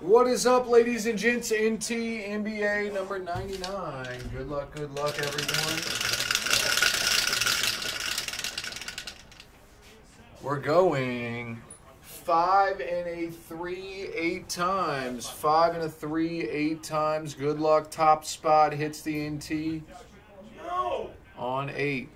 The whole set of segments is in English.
What is up, ladies and gents? NT NBA number 99. Good luck, everyone. We're going 5 and a 3 8 times. 5 and a 3 8 times. Good luck. Top spot hits the NT on 8.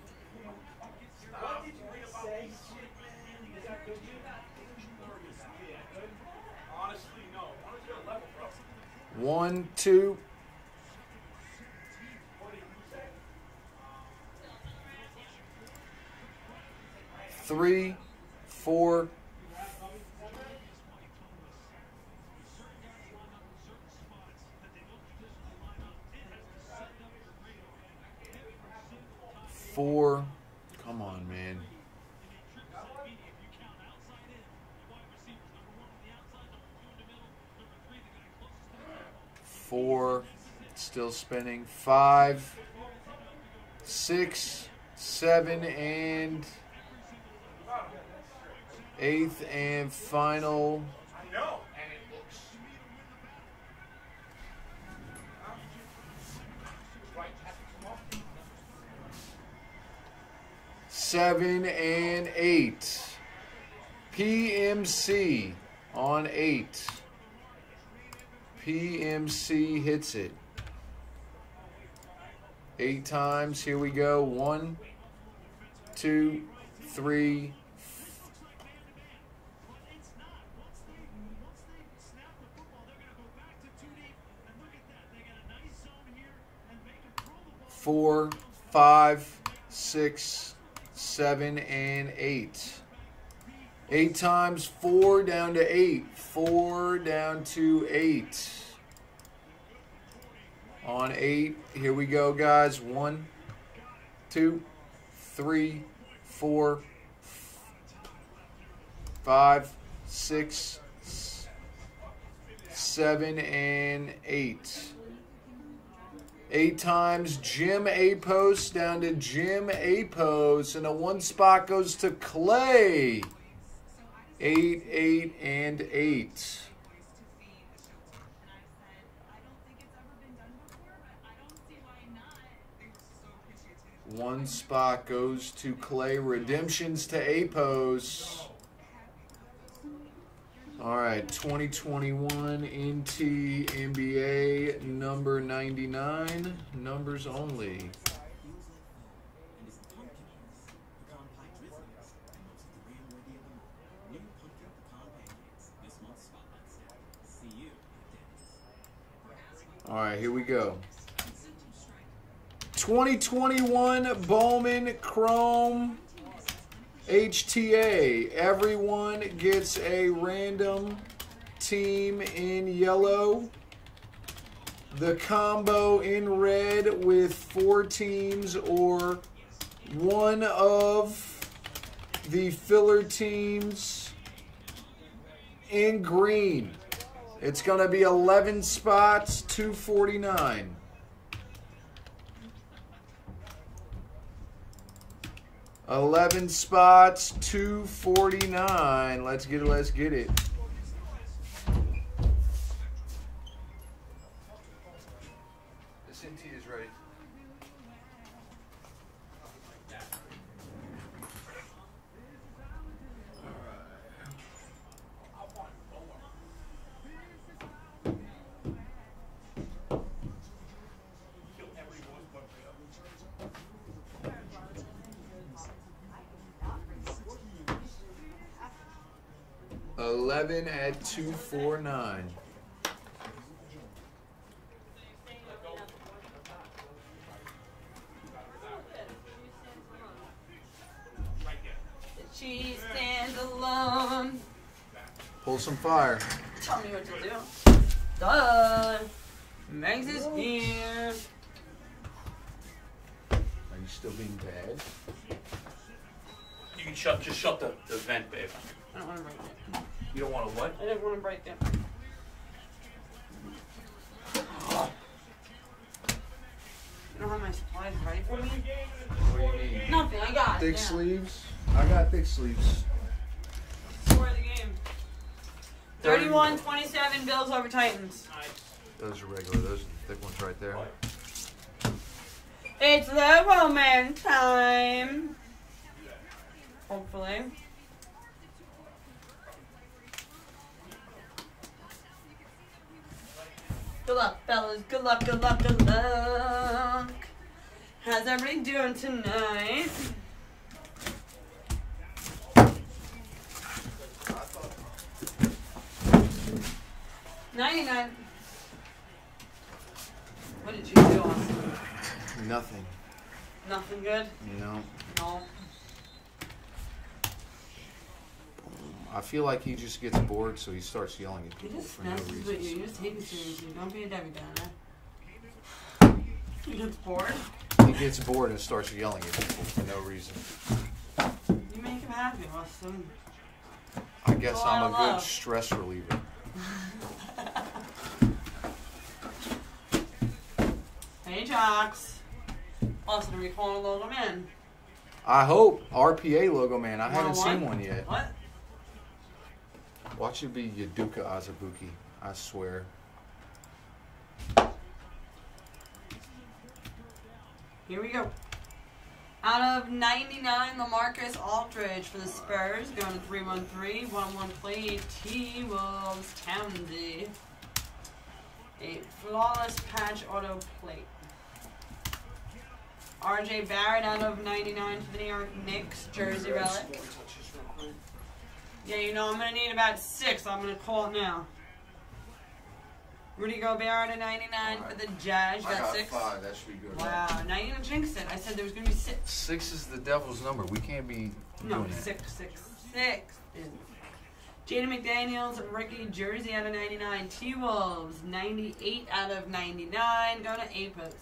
One, two. Three, four. Four. Come on, man. Four, still spinning. 5, 6, 7, and eighth and final. Seven and eight. PMC on 8. PMC hits it 8 times. Here we go. 1, 2, 3. Four, 5, 6, 7, and 8. 8 times, 4 down to 8. 4 down to 8. On 8, here we go, guys. 1, 2, 3, 4, 5, 6, 7, and 8. 8 times, Jim Apos down to Jim Apos, and a 1 spot goes to Clay. 8, 8, and 8. One spot goes to Clay. Redemptions to Apos. All right, 2021 NT NBA number 99. Numbers only. All right, here we go. 2021 Bowman Chrome HTA. Everyone gets a random team in yellow. The combo in red with 4 teams or one of the filler teams in green. It's going to be 11 spots, 249. Let's get it, This NT is ready. At 249. She stands alone. Pull some fire. Tell me what to do. Done. Max is here. Are you still being bad? You can shut. Just shut the vent, babe. I don't want to break it. You don't want to what? I didn't want to break it. Oh. You don't have my supplies ready for me? What do you need? Nothing, I got it. Thick sleeves? I got thick sleeves. Score of the game. 31 31-27 Bills over Titans. Those are regular. Those are the thick ones right there. It's the Bowman time. Hopefully. Good luck, fellas. Good luck, good luck, good luck. How's everybody doing tonight? $99. What did you do on? Nothing. Nothing good? No. No. I feel like he just gets bored, so he starts yelling at people for no reason. You just hate this reason. Don't be a Debbie Downer. He gets bored? He gets bored and starts yelling at people for no reason. You make him happy, Austin. I guess I'm a good stress reliever. Hey, Jocks. Austin, are we calling a logo man? I hope. RPA logo man. I haven't seen one yet. What? Watch it be Yaduka Azubuki, I swear. Here we go. Out of 99, Lamarcus Aldridge for the Spurs. Going to 313, 1-on-1 play, T-Wolves, Camden. A flawless patch auto plate. RJ Barrett out of 99 for the New York Knicks, jersey relic. Yeah, you know, I'm going to need about 6. I'm going to call it now. Rudy Gobert at 99 right. For the Jazz. I got 6. 5. That should be good. Wow. Right? Now you're going to jinx it. I said there was going to be 6. 6 is the devil's number. We can't be doing that. 6, 6, 6. Jayden McDaniels, rookie jersey out of 99. T-Wolves, 98 out of 99. Go to Apos.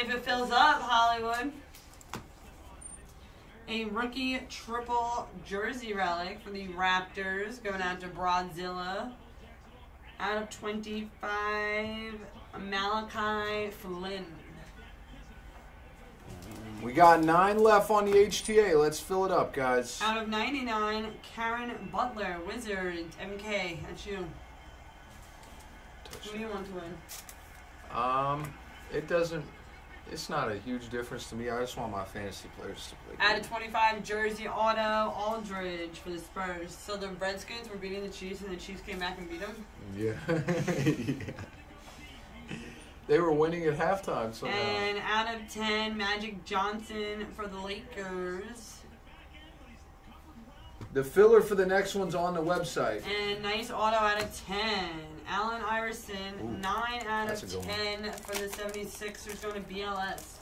If it fills up, Hollywood. A rookie triple jersey relic for the Raptors going out to Broadzilla. Out of 25, Malachi Flynn. We got 9 left on the HTA. Let's fill it up, guys. Out of 99, Caron Butler, Wizards, MK. That's you. Who do you want to win? It doesn't. It's not a huge difference to me. I just want my fantasy players to play. Out of 25, jersey auto, Aldridge for the Spurs. So the Redskins were beating the Chiefs, and the Chiefs came back and beat them? Yeah. Yeah. They were winning at halftime somehow. And out of 10, Magic Johnson for the Lakers. The filler for the next one's on the website. And nice auto out of 10. Allen Iverson, ooh, 9 out of 10 for the 76ers going to BLS.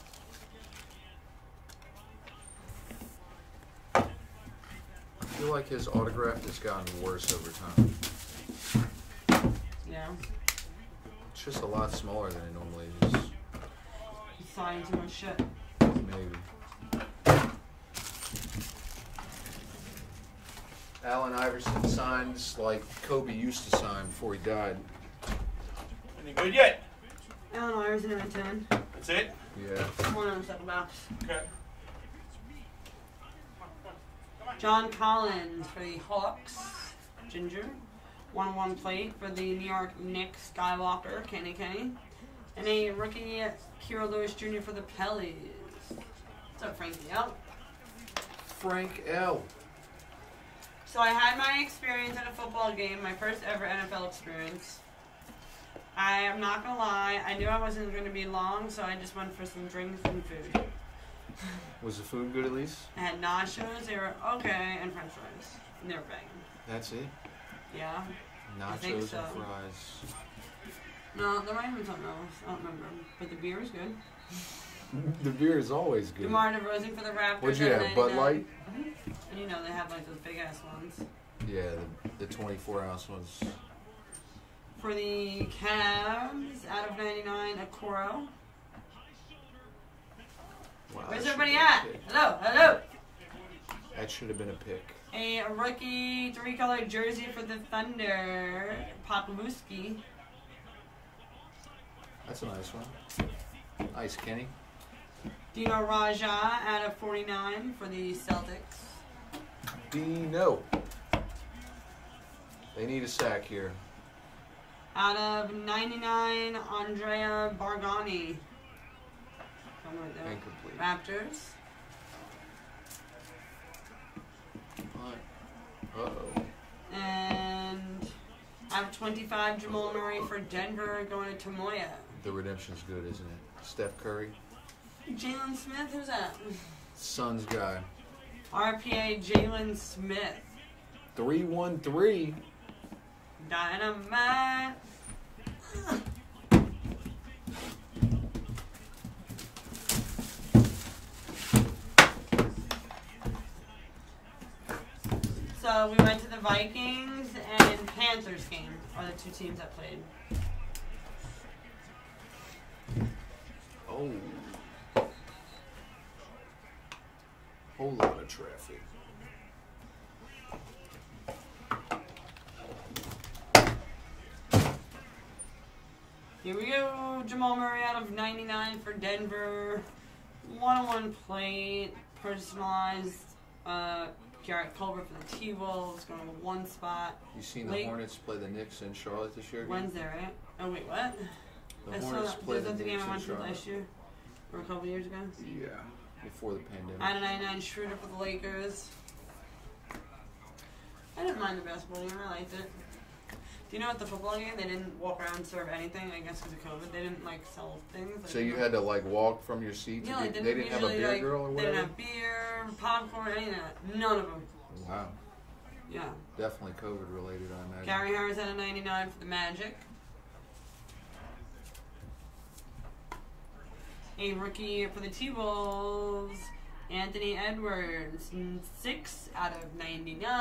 I feel like his autograph has gotten worse over time. Yeah. It's just a lot smaller than it normally is. He's signing too much shit. Maybe. Allen Iverson signs like Kobe used to sign before he died. Any good yet? Allen Iverson at 10. That's it? Yeah. One on the second box. Okay. John Collins for the Hawks. Ginger. 1-on-1 plate for the New York Knicks. Skywalker. Kenny. And a rookie Kira Lewis Jr. for the Pellies. What's up, Frank L? Frank L. So I had my experience at a football game, my first ever NFL experience. I am not going to lie. I knew I wasn't going to be long, so I just went for some drinks and food. Was the food good at least? I had nachos. They were okay, and french fries. And they were banging. That's it? Yeah. Nachos so. And fries. No, there might have been something else. I don't remember. But the beer was good. The beer is always good. DeMar DeRozan for the Raptors. What'd you have, Bud Light? And you know they have like those big-ass ones. Yeah, the 24-ounce ones. For the Cavs, out of 99, Okoro. Wow, where's everybody at? Hello, hello. That should have been a pick. A rookie three-color jersey for the Thunder, Papamuski. That's a nice one. Nice, Kenny. Dino Raja out of 49 for the Celtics. Dino. They need a sack here. Out of 99, Andrea Bargnani. Somewhere there. Incomplete. Raptors. Uh-oh. And out of 25, Jamal Murray for Denver going to Tamoya. The redemption's good, isn't it? Steph Curry. Jalen Smith, who's that? Suns guy. RPA Jalen Smith. 313. Dynamite. So we went to the Vikings and Panthers game are the two teams that played. Oh. Whole lot of traffic. Here we go. Jamal Murray out of 99 for Denver. One-on-one plate. Personalized. Garrett Culver for the T-Wolves. Going to one spot. You seen the Hornets play the Knicks in Charlotte this year? Wednesday, right? Oh, wait, what? The Hornets played the Knicks in Charlotte last year? Or a couple years ago? Yeah. Before the pandemic. Out of 99, Schroeder for the Lakers. I didn't mind the basketball game. I liked it. Do you know at the football game, they didn't walk around and serve anything, I guess because of COVID. They didn't, like, sell things. Like, so you had to, like, walk from your seat? Yeah, they didn't have a beer like, girl or whatever? They didn't have beer, popcorn, any of that. None of them. Wow. Yeah. Definitely COVID-related, I imagine. Gary Harris at a 99 for the Magic. A rookie for the T-Wolves, Anthony Edwards, 6 out of 99,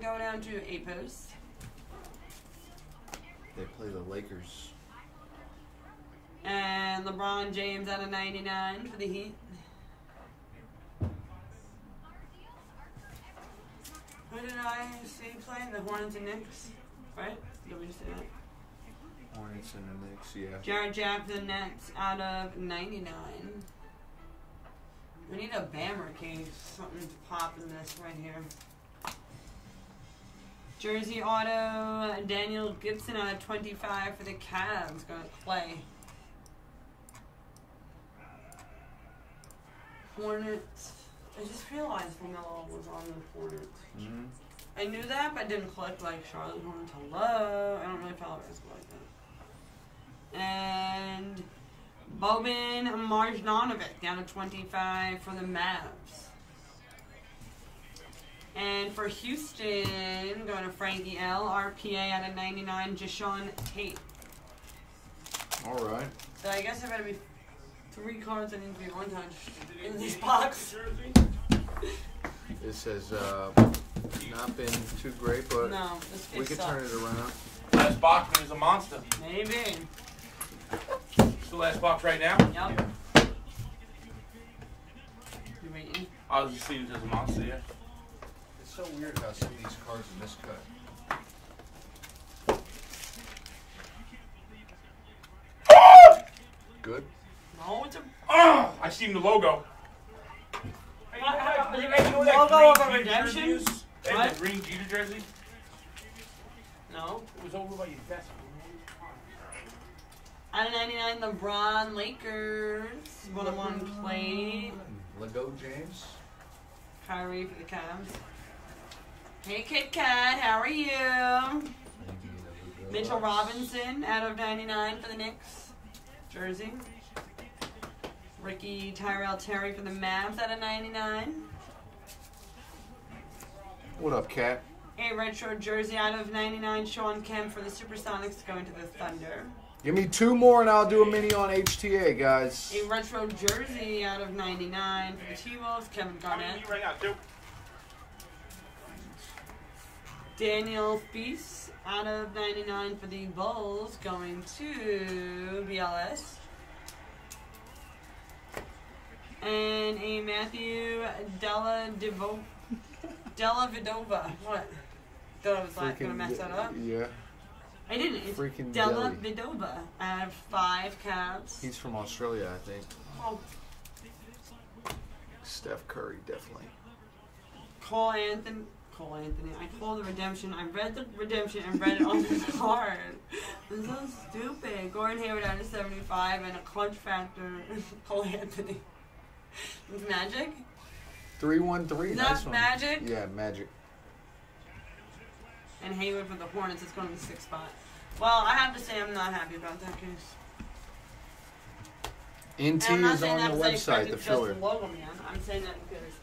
go down to a post. They play the Lakers. And LeBron James out of 99 for the Heat. Who did I see playing? The Hornets and Knicks, right? Did we just say that? Hornets and the Knicks, yeah. Jared Jab the Nets out of 99. We need a Bammer case, something to pop in this right here. Jersey Auto, Daniel Gibson out of 25 for the Cavs. Going to play. Hornets. I just realized Lamelo was on the Hornets. Mm-hmm. I knew that, but I didn't collect like Charlotte Hornets. Hello. I don't really follow basketball like that. And Boban Marjanovic down to 25 for the Mavs. And for Houston, going to Frankie L. RPA out of 99, Jashon Tate. All right. So I guess there better be 3 cards that need to be one touch in this box. This has not been too great, but no, we could turn it around. Last box is a monster. Maybe. It's the last box right now? Yep. Yeah. You waiting? I was just leaving it as a monster, yeah. It's so weird how some of these cards are miscut. Good? No, it's a... Oh, I seen the logo. What? Logo of a redemption? That green Jeter jersey? No. It was over by your desk. Out of 99, LeBron Lakers. 1-on-1 play. Lego James. Kyrie for the Cavs. Hey, Kid Kat, how are you? Mitchell Robinson out of 99 for the Knicks. Jersey. Ricky Tyrell Terry for the Mavs out of 99. What up, Kat? A retro jersey out of 99, Sean Kim for the Supersonics going to the Thunder. Give me 2 more and I'll do a mini on HTA, guys. A retro jersey out of 99 for the T-Wolves, Kevin Garnett. Right now, Daniel Feast out of 99 for the Bulls going to BLS. And a Matthew Della Vidova. What? Thought I was like gonna mess that up. Yeah. I didn't. It's freaking Della Vidova. I have 5 Cavs. He's from Australia, I think. Oh. Steph Curry, definitely. Cole Anthony. Cole Anthony. I called the redemption. I read the redemption and read it on the card. This is so stupid. Gordon Hayward out of 75 and a clutch factor. Cole Anthony. It's Magic? 3-1-3. That's nice Magic? Yeah, Magic. And Hayward for the Hornets. It's going to the sixth spot. Well, I have to say I'm not happy about that case. NT is on the website, the filler. Logo, man. I'm saying that because